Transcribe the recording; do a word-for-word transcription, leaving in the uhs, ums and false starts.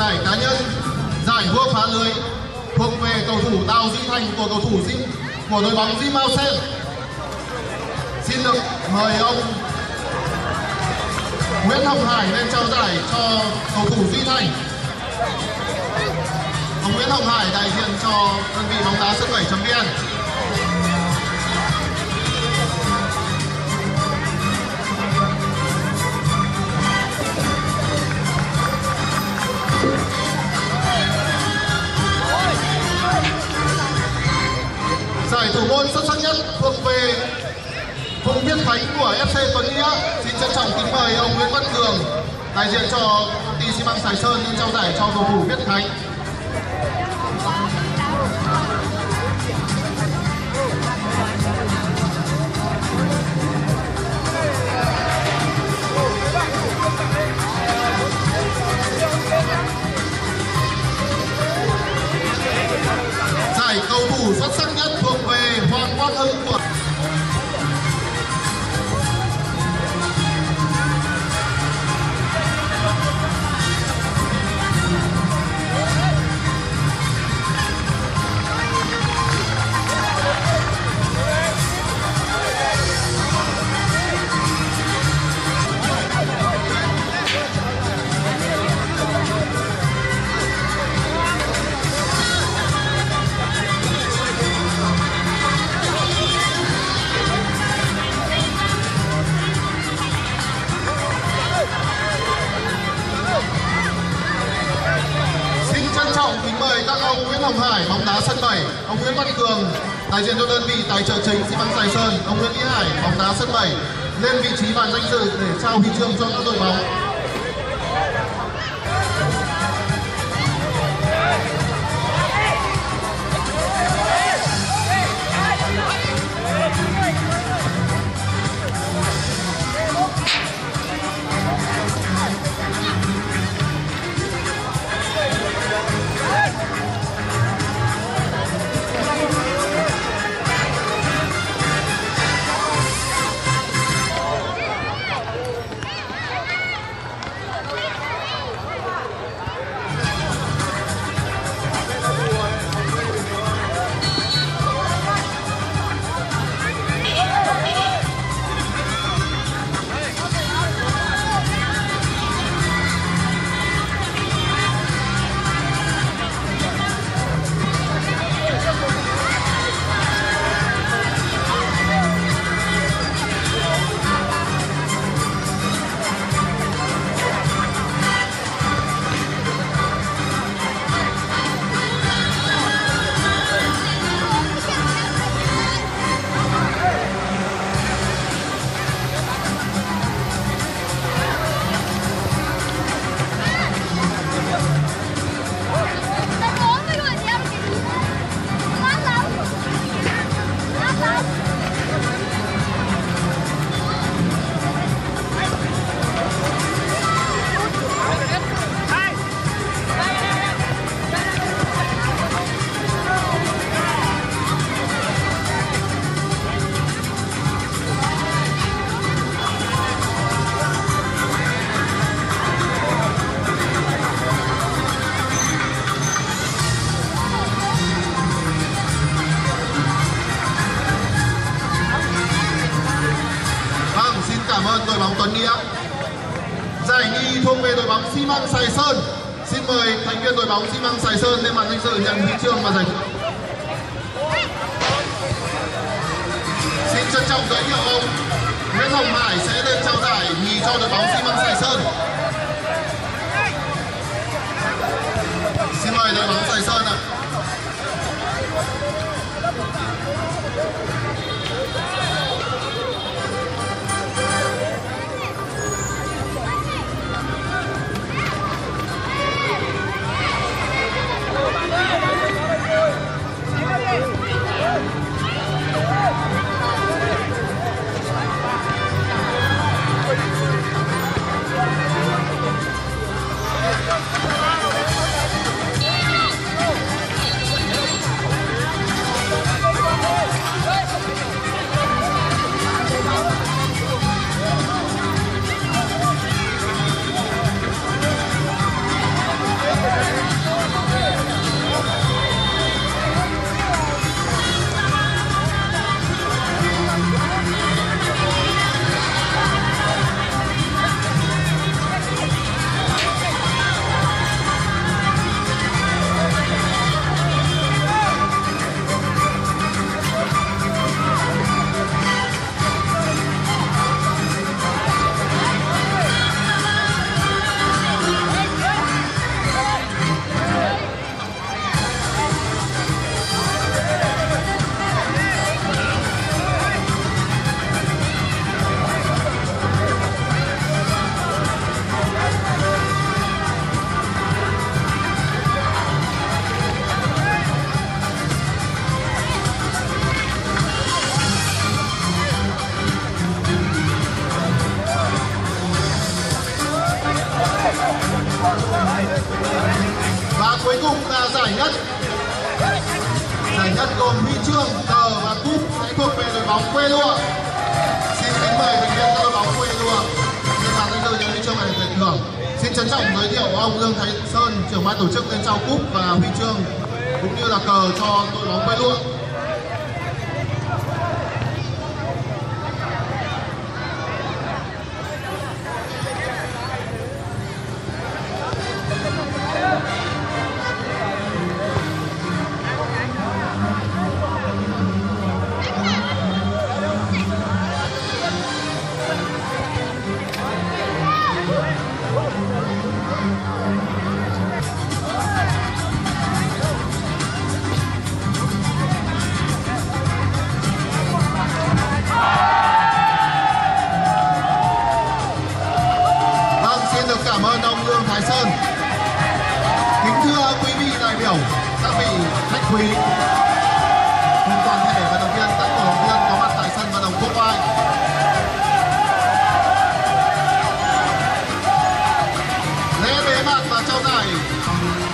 giải cá nhân, giải vua phá lưới thuộc về cầu thủ Đào Duy Thành của cầu thủ Di, của đội bóng Di Mao Sen. Xin được mời ông Nguyễn Hồng Hải lên trao giải cho cầu thủ Duy Thành. Ông Nguyễn Hồng Hải đại diện cho đơn vị bóng đá sức khỏe chấm vn. Giải thủ môn xuất sắc nhất thuộc về vùng Biên Thánh của ép xê Tuấn Nghĩa. Xin trân trọng kính mời ông Nguyễn Văn Cường, đại diện cho công ty xi măng Sài Sơn, trao giải cho cầu thủ Biên Thánh. Giải cầu thủ xuất sắc nhất thuộc về Hoàng Quang Hưng của đại diện cho đơn vị tài trợ chính xi măng Sài Sơn, ông Nguyễn Thị Hải, bóng đá sân bảy, lên vị trí bàn danh dự để trao huy chương cho các đội bóng. Sài Sơn, xin mời thành viên đội bóng xi măng Sài Sơn lên bàn danh dự nhận huy chương và giải thưởng. Xin trân trọng giới thiệu ông Nguyễn Hồng Hải sẽ lên trao giải nhì cho đội bóng xi măng Sài Sơn. Xin mời đội bóng Sài Sơn ạ. À. Go! sân gồm huy chương, cờ và cúp sẽ thuộc về đội bóng quê lúa. Xin kính mời thành viên đội bóng quê lúa trên bàn lên đội huy chương này để thưởng. Xin trân trọng giới thiệu ông Lương Thái Sơn, trưởng ban tổ chức lên trao cúp và huy chương cũng như là cờ cho đội bóng quê lúa. Hãy subscribe cho kênh Ghiền Mì Gõ để không bỏ lỡ những video hấp dẫn.